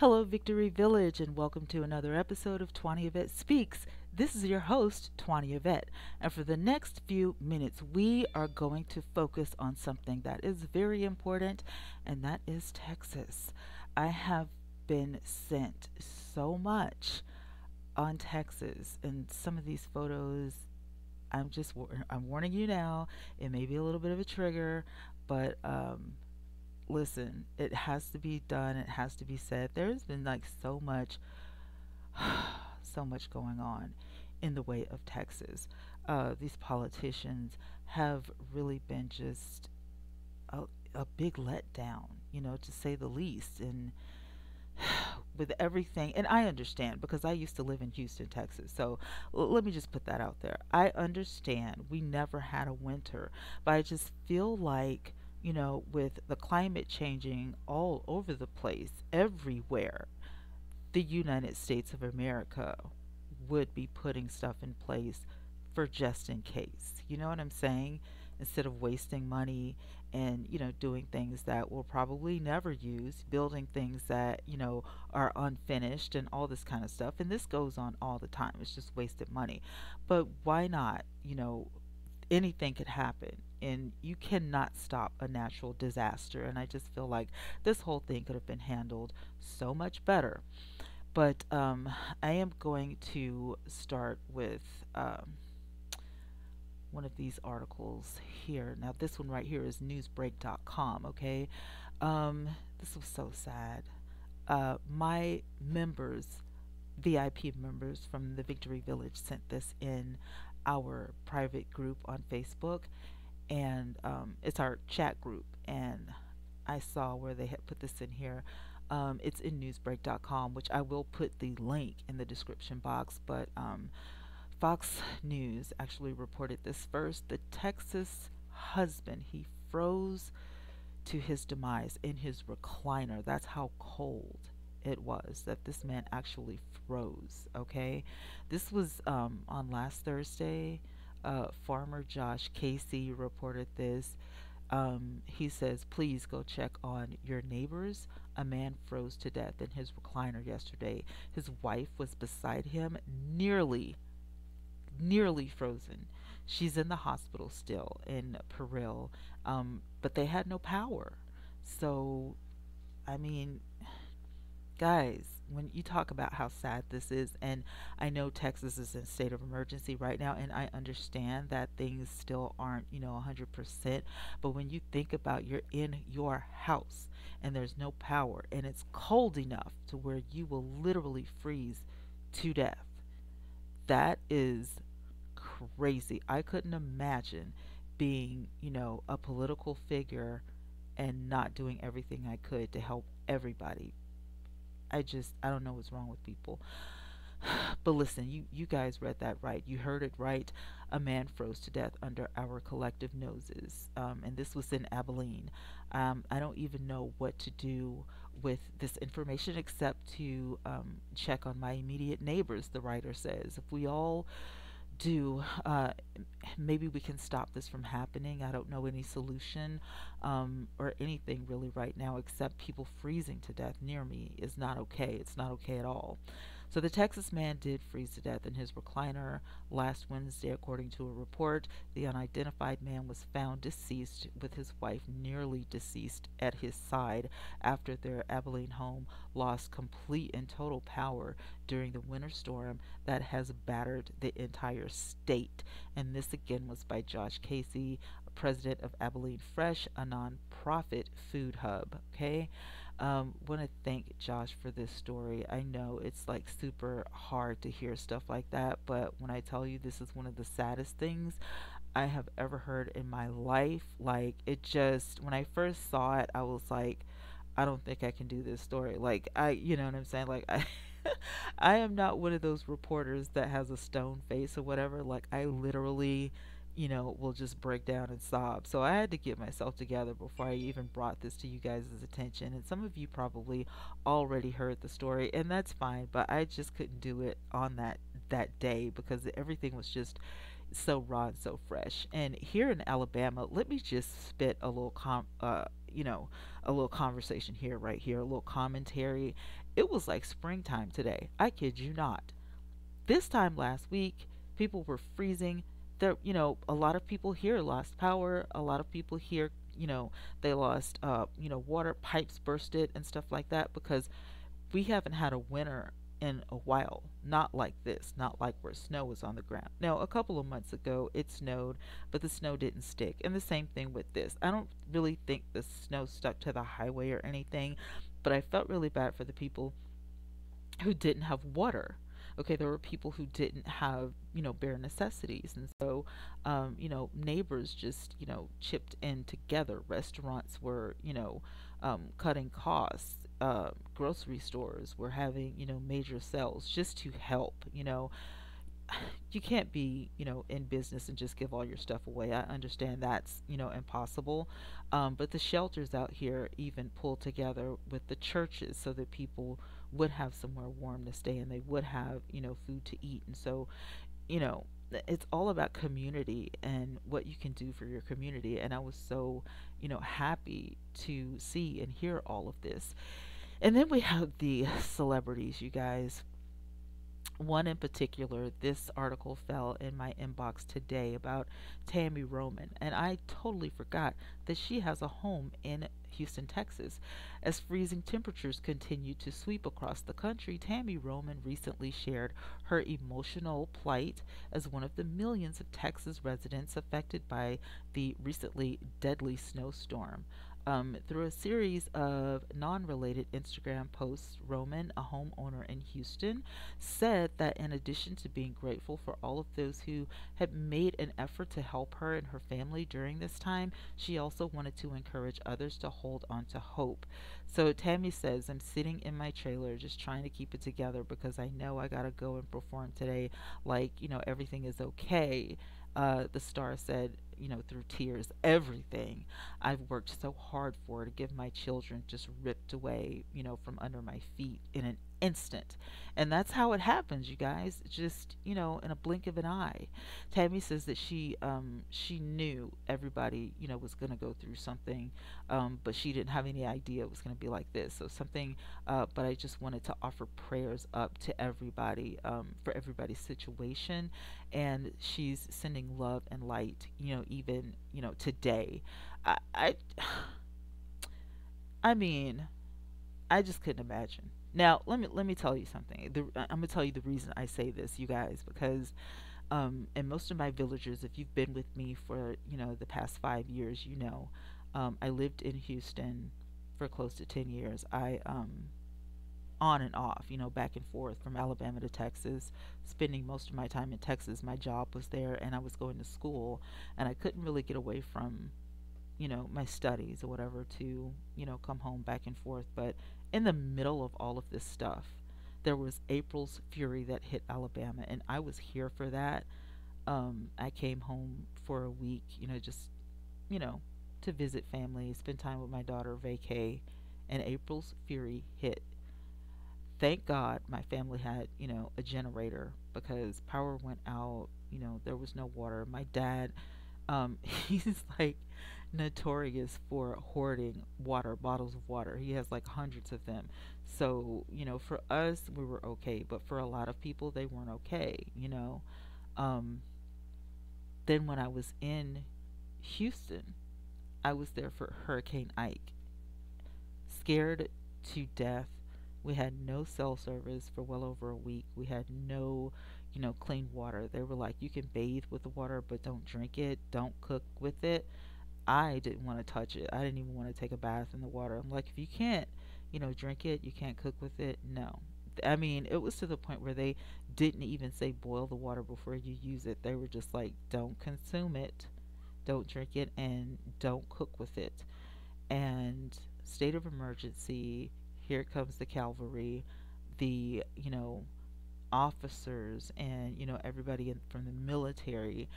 Hello, Victory Village, and welcome to another episode of Twanna Yvette Speaks. This is your host, Twanna Yvette, and for the next few minutes, we are going to focus on something that is very important, and that is Texas. I have been sent so much on Texas, and some of these photos, I'm warning you now, it may be a little bit of a trigger, but listen, it has to be done. It has to be said. There's been like so much going on in the way of Texas. These politicians have really been just a big letdown, you know, to say the least. And with everything, and I understand because I used to live in Houston, Texas. So let me just put that out there. I understand we never had a winter, but I just feel like, you know, with the climate changing all over the place, everywhere, the United States of America would be putting stuff in place for just in case. You know what I'm saying? Instead of wasting money and, you know, doing things that we'll probably never use, building things that, you know, are unfinished and all this kind of stuff. And this goes on all the time. It's just wasted money. But why not? You know, anything could happen, and you cannot stop a natural disaster. And I just feel like this whole thing could have been handled so much better. But I am going to start with one of these articles here. Now, this one right here is newsbreak.com, okay? This was so sad. My members, VIP members from the Victory Village, sent this in our private group on Facebook, and it's our chat group, and I saw where they had put this in here. It's in newsbreak.com, which I will put the link in the description box, but Fox News actually reported this first. The Texas husband, he froze to his demise in his recliner. That's how cold it was that this man actually froze, okay? This was on last Thursday. Farmer Josh Casey reported this. He says, please go check on your neighbors. A man froze to death in his recliner yesterday. His wife was beside him, nearly frozen. She's in the hospital still in Peral, but they had no power. So, I mean, guys, when you talk about how sad this is, and I know Texas is in a state of emergency right now, and I understand that things still aren't, you know, 100%, but when you think about you're in your house and there's no power and it's cold enough to where you will literally freeze to death, that is crazy. I couldn't imagine being, you know, a political figure and not doing everything I could to help everybody. I don't know what's wrong with people. But listen, you guys read that right. You heard it right. A man froze to death under our collective noses. And this was in Abilene. I don't even know what to do with this information except to check on my immediate neighbors, the writer says. If we all do, maybe we can stop this from happening. I don't know any solution or anything really right now, except people freezing to death near me is not okay. It's not okay at all. So the Texas man did freeze to death in his recliner last Wednesday, according to a report. The unidentified man was found deceased with his wife nearly deceased at his side after their Abilene home lost complete and total power during the winter storm that has battered the entire state. And this again was by Josh Casey, president of Abilene Fresh, a nonprofit food hub. Okay. Want to thank Josh for this story. I know it's like super hard to hear stuff like that, but when I tell you this is one of the saddest things I have ever heard in my life, like it just, when I first saw it, I was like, I don't think I can do this story. Like you know what I'm saying? Like I am not one of those reporters that has a stone face or whatever. Like I literally, you know, will just break down and sob. So I had to get myself together before I even brought this to you guys' attention. And some of you probably already heard the story, and that's fine, but I just couldn't do it on that day because everything was just so raw and so fresh. And here in Alabama, let me just spit a little you know, a little conversation here, right here, a little commentary. It was like springtime today. I kid you not. This time last week, people were freezing. There, you know, a lot of people here lost power. A lot of people here, you know, they lost, you know, water pipes bursted and stuff like that, because we haven't had a winter in a while, not like this, not like where snow is on the ground. Now, a couple of months ago it snowed, but the snow didn't stick, and the same thing with this. I don't really think the snow stuck to the highway or anything, but I felt really bad for the people who didn't have water. Okay, there were people who didn't have, you know, bare necessities, and so, you know, neighbors just, you know, chipped in together. Restaurants were, you know, cutting costs. Grocery stores were having, you know, major sales just to help. You know, you can't be, you know, in business and just give all your stuff away. I understand that's, you know, impossible. But the shelters out here even pulled together with the churches so that people would have somewhere warm to stay and they would have, you know, food to eat. And so, you know, it's all about community and what you can do for your community. And I was so, you know, happy to see and hear all of this. And then we have the celebrities, you guys. One in particular, this article fell in my inbox today about Tami Roman, and I totally forgot that she has a home in Houston, Texas. As freezing temperatures continue to sweep across the country, Tami Roman recently shared her emotional plight as one of the millions of Texas residents affected by the recently deadly snowstorm. Through a series of non-related Instagram posts, Roman, a homeowner in Houston, said that in addition to being grateful for all of those who had made an effort to help her and her family during this time, she also wanted to encourage others to hold on to hope. So Tami says, I'm sitting in my trailer just trying to keep it together because I know I gotta go and perform today. Like, you know, everything is okay. The star said, you know, through tears, everything I've worked so hard for to give my children just ripped away, you know, from under my feet in an instant. And that's how it happens, you guys, just, you know, in a blink of an eye. Tami says that she knew everybody, you know, was going to go through something, but she didn't have any idea it was going to be like this. So something, but I just wanted to offer prayers up to everybody, for everybody's situation. And she's sending love and light, you know, even, you know, today. I mean, I just couldn't imagine. Now, let me tell you something. I'm going to tell you the reason I say this, you guys, because and most of my villagers, if you've been with me for, you know, the past 5 years, you know, I lived in Houston for close to 10 years. I on and off, you know, back and forth from Alabama to Texas, spending most of my time in Texas. My job was there and I was going to school, and I couldn't really get away from, you know, my studies or whatever to, you know, come home back and forth. But in the middle of all of this stuff, there was April's Fury that hit Alabama, and I was here for that. I came home for a week, you know, just, you know, to visit family, spend time with my daughter, vacay, and April's Fury hit. Thank God my family had, you know, a generator, because power went out, you know, there was no water. My dad, he's like notorious for hoarding water, bottles of water. He has like hundreds of them. So, you know, for us, we were okay, but for a lot of people, they weren't okay, you know. Then when I was in Houston, I was there for Hurricane Ike. Scared to death. We had no cell service for well over a week. We had no, you know, clean water. They were like, you can bathe with the water, but don't drink it. Don't cook with it. I didn't want to touch it. I didn't even want to take a bath in the water. I'm like, if you can't, you know, drink it, you can't cook with it. No. I mean, it was to the point where they didn't even say boil the water before you use it. They were just like, don't consume it, don't drink it, and don't cook with it. And state of emergency, here comes the cavalry, the, you know, officers and, you know, everybody from the military.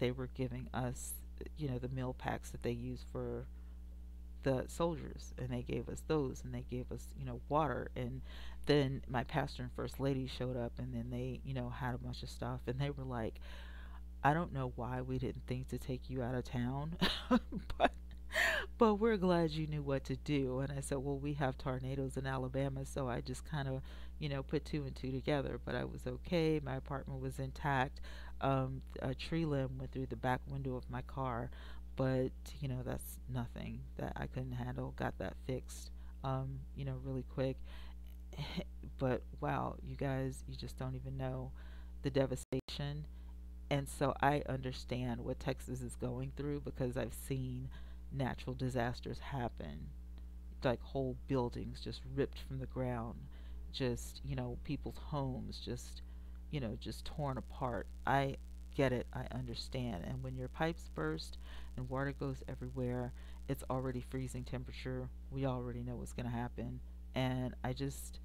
They were giving us, you know, the meal packs that they use for the soldiers, and they gave us those, and they gave us, you know, water. And then my pastor and first lady showed up, and then they, you know, had a bunch of stuff, and they were like, I don't know why we didn't think to take you out of town, but but we're glad you knew what to do. And I said, well, we have tornadoes in Alabama, so I just kind of, put two and two together. But I was okay. My apartment was intact. A tree limb went through the back window of my car, but, that's nothing that I couldn't handle. Got that fixed, really quick. But wow, you guys, you just don't even know the devastation. And so I understand what Texas is going through, because I've seen natural disasters happen, like whole buildings just ripped from the ground, just, people's homes just, just torn apart. I get it. I understand. And when your pipes burst and water goes everywhere, it's already freezing temperature. We already know what's going to happen. And I just,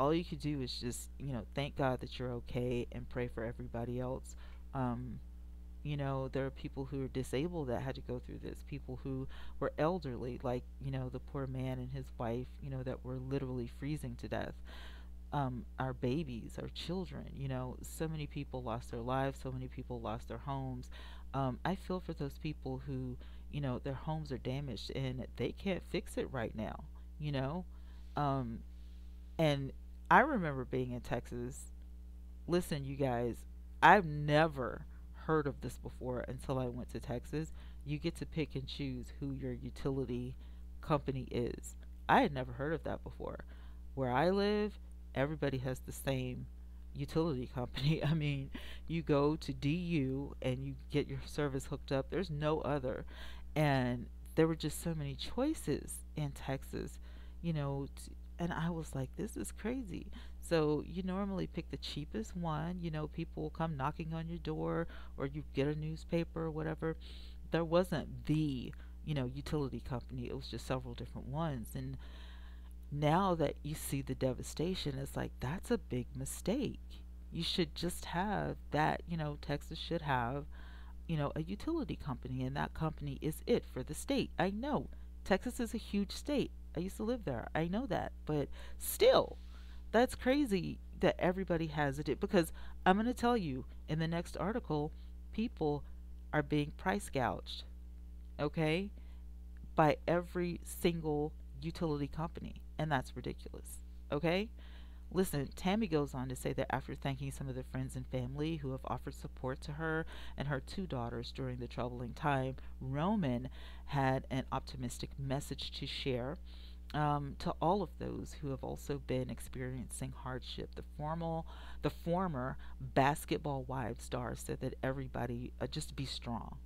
all you could do is just, thank God that you're okay and pray for everybody else. There are people who are disabled that had to go through this, people who were elderly, like, the poor man and his wife, that were literally freezing to death. Our babies, our children, so many people lost their lives, so many people lost their homes. I feel for those people who, their homes are damaged and they can't fix it right now, and I remember being in Texas. Listen, you guys, I've never heard of this before until I went to Texas. You get to pick and choose who your utility company is. I had never heard of that before. Where I live, everybody has the same utility company. I mean, you go to DU and you get your service hooked up. There's no other. And there were just so many choices in Texas, and I was like, this is crazy. So you normally pick the cheapest one. People will come knocking on your door, or you get a newspaper or whatever. There wasn't the, utility company. It was just several different ones. And now that you see the devastation, it's like, that's a big mistake. You should just have that, Texas should have, a utility company, and that company is it for the state. I know Texas is a huge state. I used to live there. I know that. But still, that's crazy that everybody has it. Because I'm going to tell you, in the next article, people are being price gouged, okay, by every single utility company. And that's ridiculous, okay? Listen, Tami goes on to say that after thanking some of the friends and family who have offered support to her and her two daughters during the troubling time, Roman had an optimistic message to share to all of those who have also been experiencing hardship. The former basketball wives star said that everybody just be strong.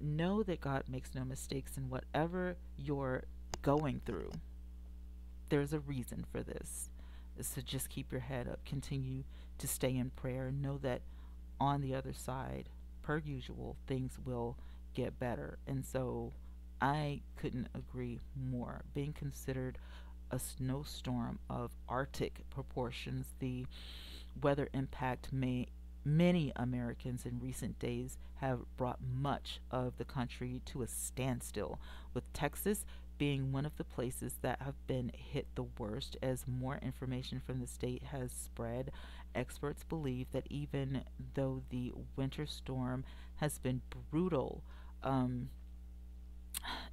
Know that God makes no mistakes in whatever you're going through. There's a reason for this. So just keep your head up, continue to stay in prayer, and know that on the other side, per usual, things will get better. And so I couldn't agree more. Being considered a snowstorm of Arctic proportions, the weather impact many Americans in recent days have brought much of the country to a standstill, with Texas being one of the places that have been hit the worst. As more information from the state has spread, experts believe that even though the winter storm has been brutal,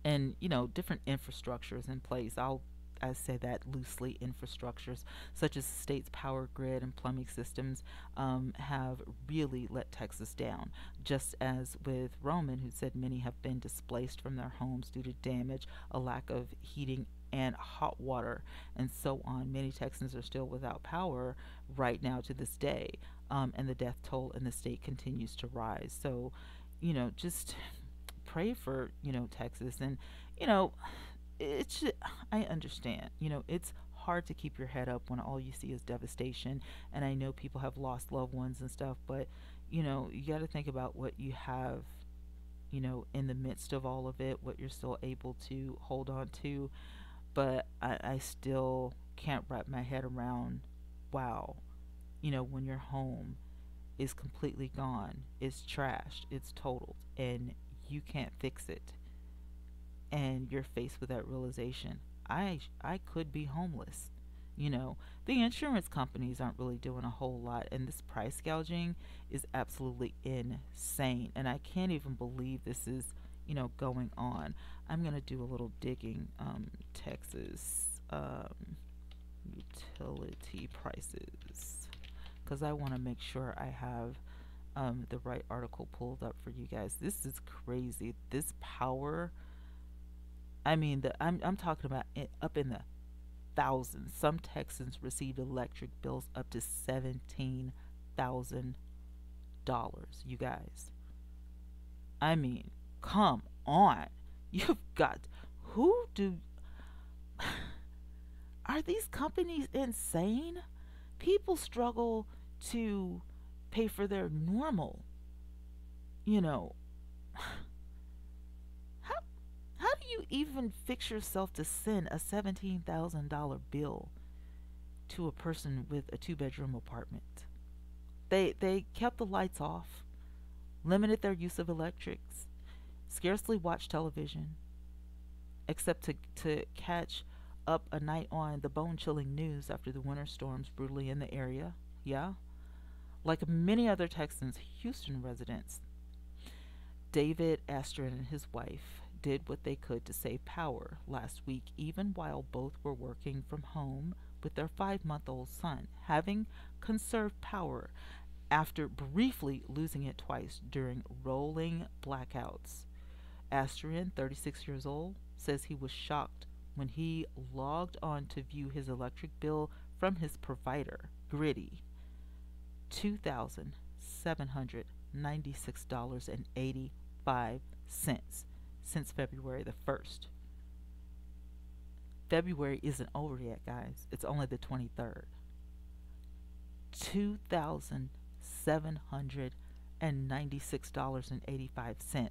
and different infrastructures in place, I say that loosely, infrastructures such as the state's power grid and plumbing systems have really let Texas down. Just as with Roman, who said many have been displaced from their homes due to damage, a lack of heating and hot water, and so on, many Texans are still without power right now to this day, and the death toll in the state continues to rise. So, just pray for, Texas. And, I understand, it's hard to keep your head up when all you see is devastation. And I know people have lost loved ones and stuff, but, you got to think about what you have, in the midst of all of it, what you're still able to hold on to. But I still can't wrap my head around, wow, when your home is completely gone, it's trashed, it's totaled, and you can't fix it. And you're faced with that realization, I could be homeless. The insurance companies aren't really doing a whole lot, and this price gouging is absolutely insane. And I can't even believe this is going on. I'm going to do a little digging. Texas utility prices, because I want to make sure I have the right article pulled up for you guys. This is crazy. This power, I mean, I'm talking about it, up in the thousands. Some Texans received electric bills up to $17,000, you guys. I mean, come on. You've got, who do, are these companies insane? People struggle to pay for their normal, how do you even fix yourself to send a $17,000 bill to a person with a two-bedroom apartment? They kept the lights off, limited their use of electrics, scarcely watched television, except to catch up a night on the bone-chilling news after the winter storms brutally in the area. Yeah. Like many other Texans, Houston residents, David Astrin and his wife did what they could to save power last week, even while both were working from home with their 5-month-old son, having conserved power after briefly losing it twice during rolling blackouts. Astrin, 36 years old, says he was shocked when he logged on to view his electric bill from his provider, Griddy. $2,796.85 since February the 1st. February isn't over yet, guys. It's only the 23rd. $2,796.85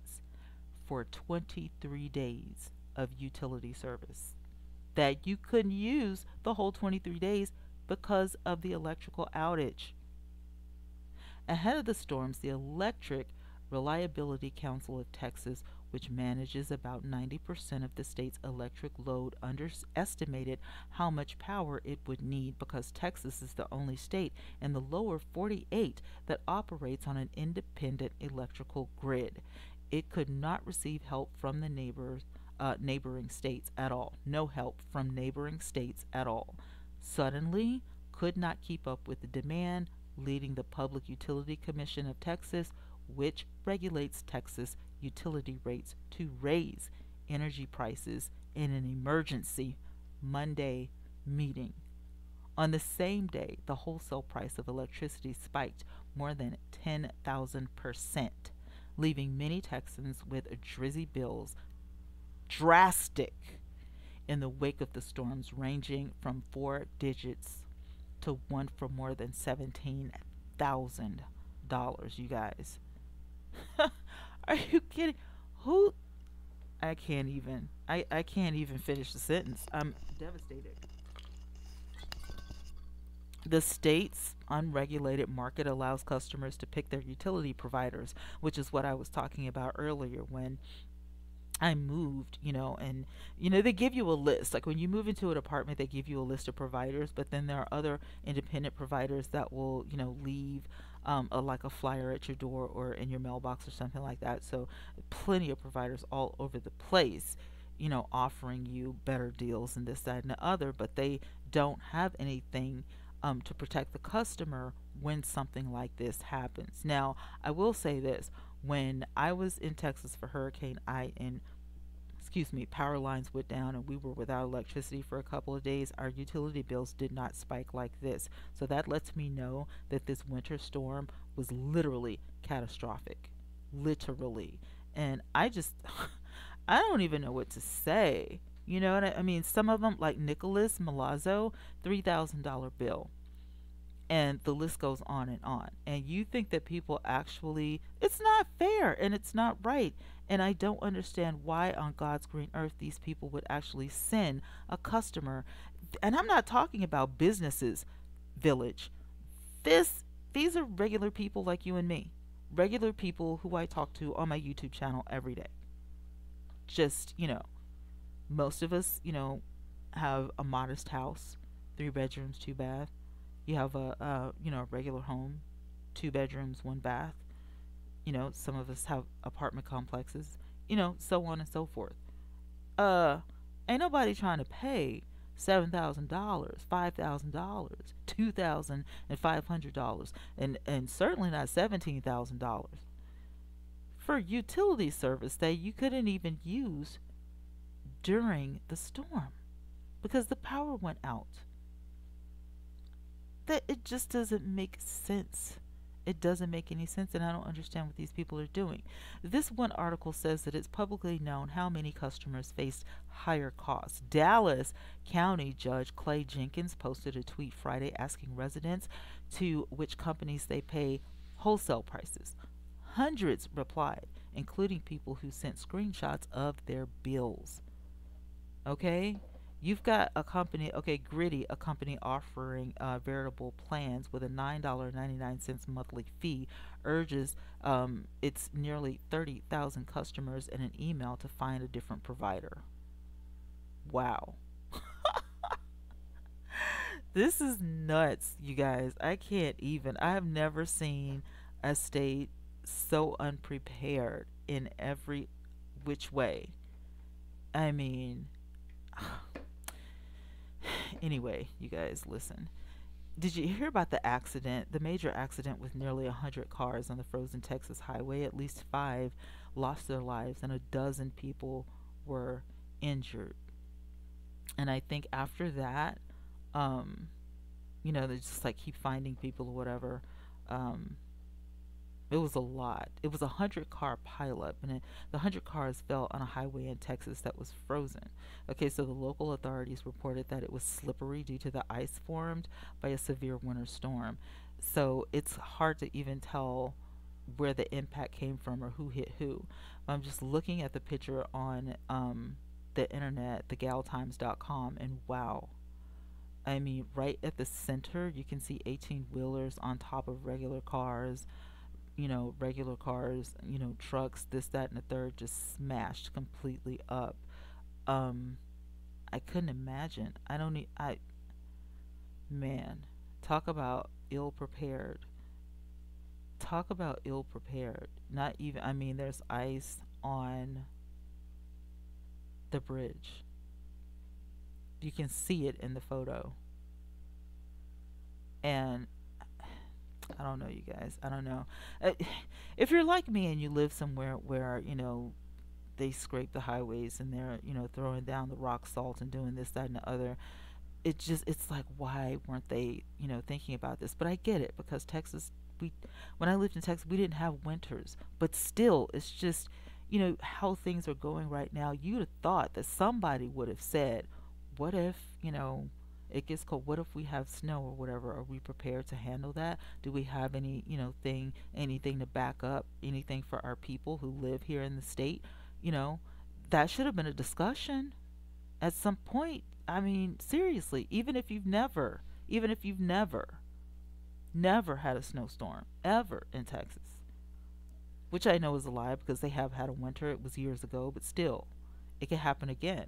for 23 days of utility service that you couldn't use the whole 23 days because of the electrical outage. Ahead of the storms, the Electric Reliability Council of Texas, which manages about 90% of the state's electric load, underestimated how much power it would need because Texas is the only state in the lower 48 that operates on an independent electrical grid. It could not receive help from the neighboring states at all. No help from neighboring states at all. Suddenly, could not keep up with the demand, leading the Public Utility Commission of Texas, which regulates Texas utility rates, to raise energy prices in an emergency Monday meeting. On the same day, the wholesale price of electricity spiked more than 10,000%, leaving many Texans with drizzy bills, drastic in the wake of the storms, ranging from 4 digits to one for more than $17,000, you guys. Are you kidding? Who? I can't even finish the sentence. I'm devastated. The state's unregulated market allows customers to pick their utility providers, which is what I was talking about earlier when I moved, and they give you a list. Like when you move into an apartment, they give you a list of providers, but then there are other independent providers that will, leave like a flyer at your door or in your mailbox or something like that. So plenty of providers all over the place, offering you better deals and this, that, and the other, but they don't have anything to protect the customer when something like this happens. Now, I will say this. When I was in Texas for Hurricane Ike and, power lines went down and we were without electricity for a couple of days, our utility bills did not spike like this. So that lets me know that this winter storm was literally catastrophic. Literally. And I just, I don't even know what to say. You know what I mean? Some of them, like Nicholas Milazzo, $3,000 bill. And the list goes on. And you think that people actually, it's not fair and it's not right. And I don't understand why on God's green earth these people would actually send a customer. And I'm not talking about businesses, Village. These are regular people like you and me. Regular people who I talk to on my YouTube channel every day. Just, most of us, have a modest house, 3 bedrooms, 2 baths. You have a regular home, 2 bedrooms, 1 bath. Some of us have apartment complexes. you know, so on and so forth. Ain't nobody trying to pay $7,000, $5,000, $2,500, and certainly not $17,000 for utility service that you couldn't even use during the storm because the power went out. That it just doesn't make sense. It doesn't make any sense, and I don't understand what these people are doing. This one article says that it's publicly known how many customers faced higher costs. Dallas County Judge Clay Jenkins posted a tweet Friday asking residents to which companies they pay wholesale prices. Hundreds replied, including people who sent screenshots of their bills. Okay? You've got a company, okay, Griddy, a company offering veritable plans with a $9.99 monthly fee, urges its nearly 30,000 customers in an email to find a different provider. Wow. This is nuts, you guys. I can't even. I have never seen a state so unprepared in every which way. I mean... Anyway, you guys, listen. Did you hear about the accident, the major accident with nearly 100 cars on the frozen Texas highway? At least 5 lost their lives and a dozen people were injured. And I think after that, you know, they just like keep finding people or whatever. It was a lot. It was a 100-car pileup, and the 100 cars fell on a highway in Texas that was frozen. Okay, so the local authorities reported that it was slippery due to the ice formed by a severe winter storm. So it's hard to even tell where the impact came from or who hit who. I'm just looking at the picture on the internet, thegaletimes.com, and wow. I mean, right at the center, you can see 18-wheelers on top of regular cars. You know, regular cars, you know, trucks, this, that, and the third, just smashed completely up. I couldn't imagine. Man, talk about ill prepared. Talk about ill prepared. Not even, I mean, there's ice on the bridge. You can see it in the photo. And I don't know, you guys. I don't know. If you're like me and you live somewhere where, you know, they scrape the highways and they're, you know, throwing down the rock salt and doing this, that, and the other, it just, it's like, why weren't they, you know, thinking about this? But I get it, because Texas, when I lived in Texas, we didn't have winters. But still, it's just, you know, how things are going right now. You'd have thought that somebody would have said, what if, you know, it gets cold. What if we have snow or whatever? Are we prepared to handle that? Do we have any, you know, anything to back up, anything for our people who live here in the state? You know, that should have been a discussion at some point. I mean, seriously, even if you've never had a snowstorm ever in Texas, which I know is a lie because they have had a winter. It was years ago, but still, it could happen again.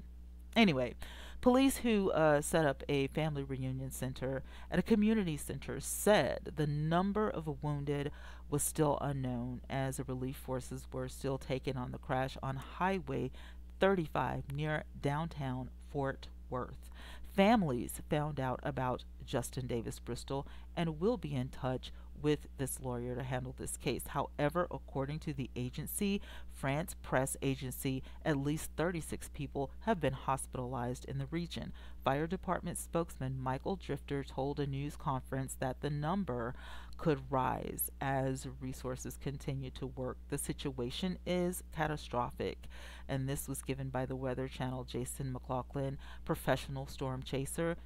Anyway, police who set up a family reunion center at a community center said the number of wounded was still unknown as the relief forces were still taken on the crash on Highway 35 near downtown Fort Worth. Families found out about Justin Davis Bristol and will be in touch with this lawyer to handle this case. However, according to the agency, France Press Agency, at least 36 people have been hospitalized in the region. Fire department spokesman Michael Drifter told a news conference that the number could rise as resources continue to work. The situation is catastrophic, and this was given by the Weather Channel Jason McLaughlin, professional storm chaser.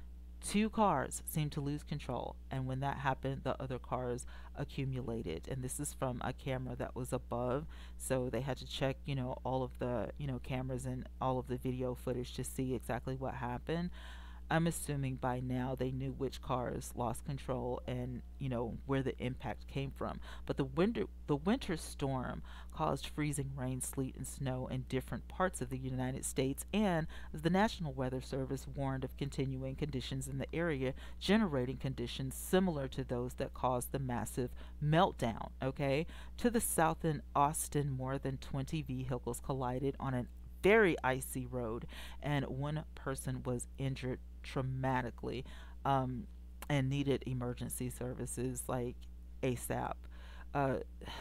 2 cars seemed to lose control, and when that happened, the other cars accumulated. And this is from a camera that was above, so they had to check, you know, all of the, you know, cameras and all of the video footage to see exactly what happened. I'm assuming by now they knew which cars lost control and, you know, where the impact came from. But the winter storm caused freezing rain, sleet, and snow in different parts of the United States, and the National Weather Service warned of continuing conditions in the area, generating conditions similar to those that caused the massive meltdown, okay? To the south in Austin, more than 20 vehicles collided on an very icy road, and one person was injured traumatically and needed emergency services like ASAP.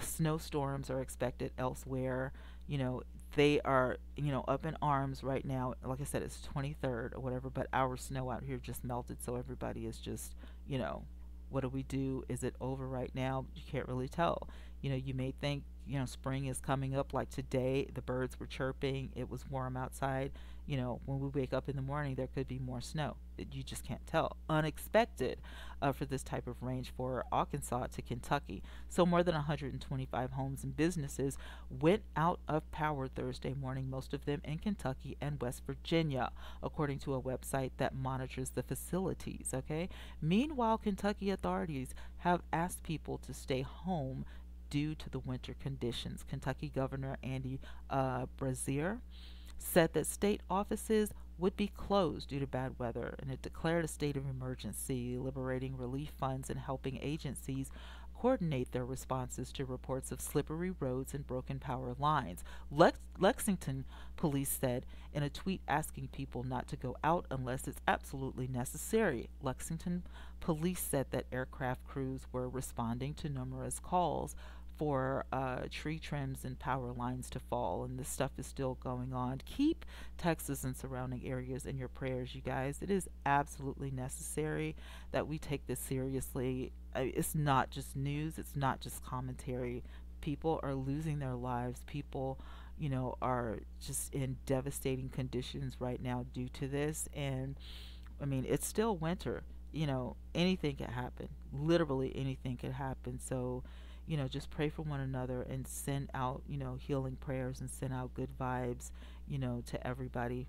Snowstorms are expected elsewhere. You know, they are, you know, up in arms right now. Like I said, it's 23rd or whatever, but our snow out here just melted, so everybody is just, you know, what do we do? Is it over right now? You can't really tell. You know, you may think, you know, spring is coming up. Like today, the birds were chirping, it was warm outside. You know, when we wake up in the morning, there could be more snow. You just can't tell. Unexpected for this type of range for Arkansas to Kentucky. So more than 125 homes and businesses went out of power Thursday morning, most of them in Kentucky and West Virginia, according to a website that monitors the facilities, okay? Meanwhile, Kentucky authorities have asked people to stay home due to the winter conditions. Kentucky Governor Andy Brazier said that state offices would be closed due to bad weather, and it declared a state of emergency, liberating relief funds and helping agencies coordinate their responses to reports of slippery roads and broken power lines. Lexington police said in a tweet asking people not to go out unless it's absolutely necessary. Lexington police said that aircraft crews were responding to numerous calls for tree trims and power lines to fall, and this stuff is still going on. Keep Texas and surrounding areas in your prayers, you guys. It is absolutely necessary that we take this seriously. It's not just news, it's not just commentary. People are losing their lives. People, you know, are just in devastating conditions right now due to this. And I mean, it's still winter, you know, anything could happen. Literally anything could happen. So, you know, just pray for one another and send out, you know, healing prayers and send out good vibes, you know, to everybody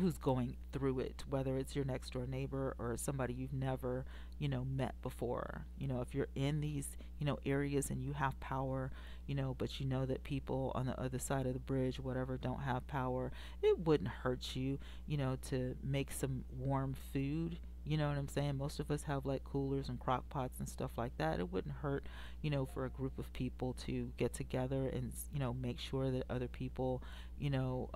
who's going through it, whether it's your next door neighbor or somebody you've never, you know, met before. You know, if you're in these, you know, areas and you have power, you know, but you know that people on the other side of the bridge, whatever, don't have power, it wouldn't hurt you, you know, to make some warm food. You know what I'm saying? Most of us have like coolers and crock pots and stuff like that. It wouldn't hurt, you know, for a group of people to get together and, you know, make sure that other people, you know,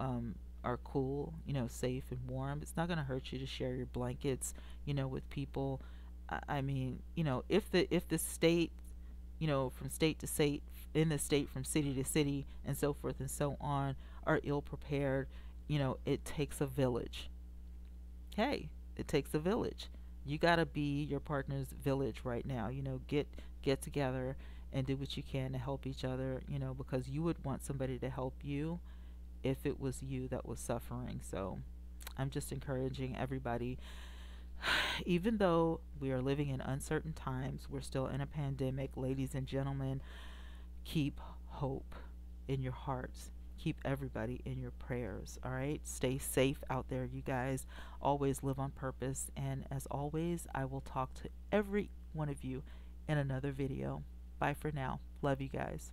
are cool, you know, safe and warm. It's not going to hurt you to share your blankets, you know, with people. I mean, you know, if the state, you know, from state to state, in the state from city to city and so forth and so on, are ill prepared, you know, it takes a village. Okay. It takes a village. You gotta be your partner's village right now. You know, get together and do what you can to help each other, you know, because you would want somebody to help you if it was you that was suffering. So I'm just encouraging everybody, even though we are living in uncertain times, we're still in a pandemic. Ladies and gentlemen, keep hope in your hearts. Keep everybody in your prayers, all right? Stay safe out there, you guys. Always live on purpose. And as always, I will talk to every one of you in another video. Bye for now. Love you guys.